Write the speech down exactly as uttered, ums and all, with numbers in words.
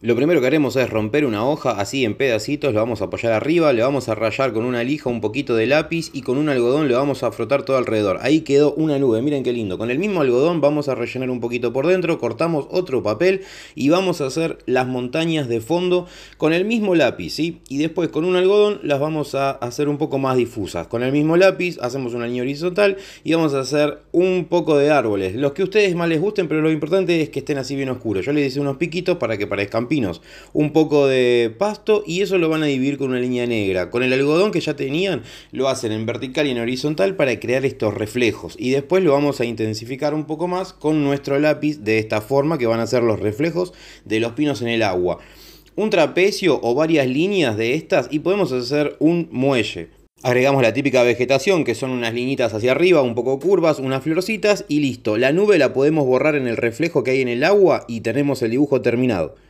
Lo primero que haremos es romper una hoja así en pedacitos, lo vamos a apoyar arriba, le vamos a rayar con una lija un poquito de lápiz y con un algodón le vamos a frotar todo alrededor. Ahí quedó una nube, miren qué lindo. Con el mismo algodón vamos a rellenar un poquito por dentro, cortamos otro papel y vamos a hacer las montañas de fondo con el mismo lápiz, ¿sí? Y después con un algodón las vamos a hacer un poco más difusas. Con el mismo lápiz hacemos una línea horizontal y vamos a hacer un poco de árboles. Los que a ustedes más les gusten, pero lo importante es que estén así bien oscuros. Yo les hice unos piquitos para que parezcan pinos, un poco de pasto, y eso lo van a dividir con una línea negra. Con el algodón que ya tenían lo hacen en vertical y en horizontal para crear estos reflejos, y después lo vamos a intensificar un poco más con nuestro lápiz de esta forma, que van a ser los reflejos de los pinos en el agua. Un trapecio o varias líneas de estas y podemos hacer un muelle. Agregamos la típica vegetación, que son unas liñitas hacia arriba, un poco curvas, unas florcitas y listo. La nube la podemos borrar en el reflejo que hay en el agua y tenemos el dibujo terminado.